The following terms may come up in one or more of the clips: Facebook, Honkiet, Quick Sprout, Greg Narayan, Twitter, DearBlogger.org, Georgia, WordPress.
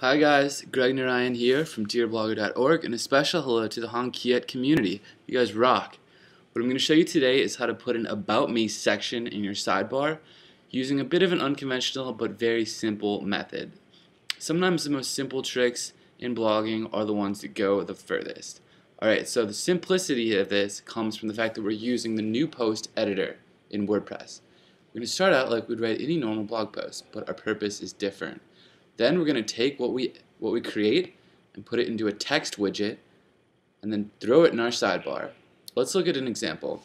Hi guys, Greg Narayan here from DearBlogger.org, and a special hello to the Honkiet community. You guys rock. What I'm going to show you today is how to put an About Me section in your sidebar using a bit of an unconventional but very simple method. Sometimes the most simple tricks in blogging are the ones that go the furthest. Alright, so the simplicity of this comes from the fact that we're using the new post editor in WordPress. We're going to start out like we'd write any normal blog post, but our purpose is different. Then we're going to take what we create and put it into a text widget and then throw it in our sidebar. Let's look at an example.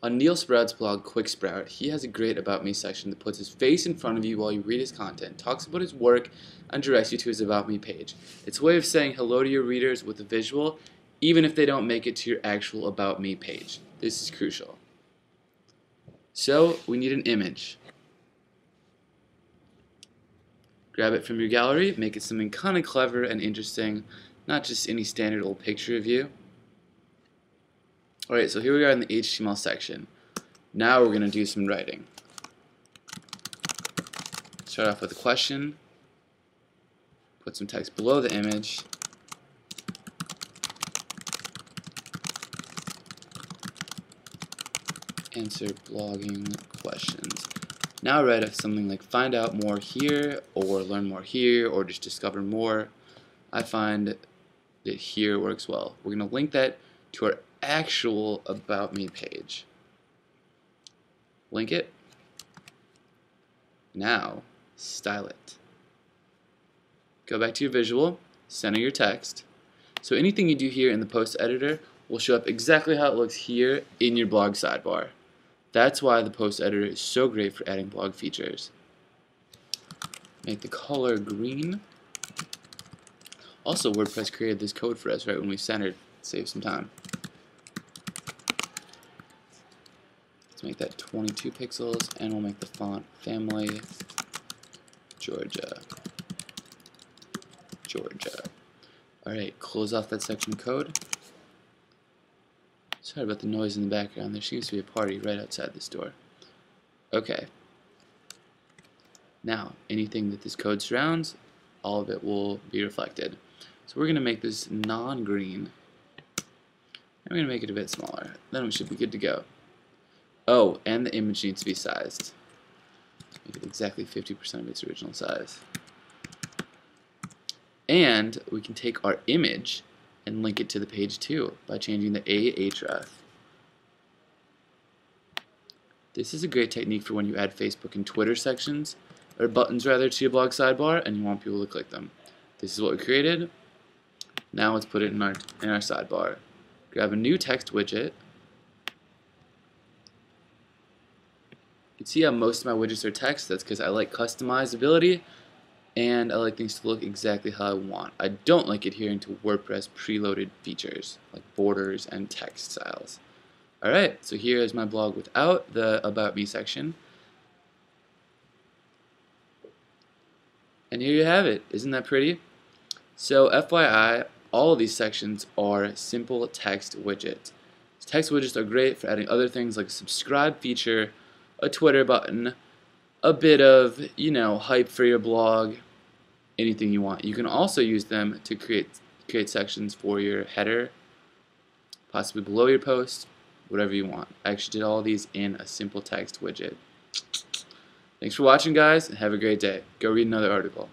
On Neil Sprout's blog, Quick Sprout, he has a great About Me section that puts his face in front of you while you read his content, talks about his work, and directs you to his About Me page. It's a way of saying hello to your readers with a visual, even if they don't make it to your actual About Me page. This is crucial. So we need an image. Grab it from your gallery, make it something kind of clever and interesting, not just any standard old picture of you. Alright, so here we are in the HTML section. Now we're going to do some writing. Start off with a question, put some text below the image, answer blogging questions. Now write up something like find out more here, or learn more here, or just discover more. I find that here works well. We're going to link that to our actual About Me page. Link it. Now style it. Go back to your visual, center your text. So anything you do here in the post editor will show up exactly how it looks here in your blog sidebar. That's why the post editor is so great for adding blog features. Make the color green. Also, WordPress created this code for us right when we centered. Save some time. Let's make that 22 pixels, and we'll make the font family Georgia. Georgia. Alright, close off that section code. Sorry about the noise in the background. There seems to be a party right outside this door. Okay. Now, anything that this code surrounds, all of it will be reflected. So we're going to make this non-green. And we're going to make it a bit smaller. Then we should be good to go. Oh, and the image needs to be sized. Make it exactly 50% of its original size. And we can take our image and link it to the page too by changing the href. This is a great technique for when you add Facebook and Twitter sections, or buttons rather, to your blog sidebar and you want people to click them. This is what we created. Now let's put it in our sidebar. Grab a new text widget. You can see how most of my widgets are text. That's because I like customizability, and I like things to look exactly how I want. I don't like adhering to WordPress preloaded features like borders and text styles. Alright, so here is my blog without the About Me section. And here you have it. Isn't that pretty? So FYI, all of these sections are simple text widgets. Text widgets are great for adding other things like a subscribe feature, a Twitter button, a bit of, you know, hype for your blog, anything you want. You can also use them to create sections for your header, possibly below your post, whatever you want. I actually did all these in a simple text widget. Thanks for watching, guys, and have a great day. Go read another article.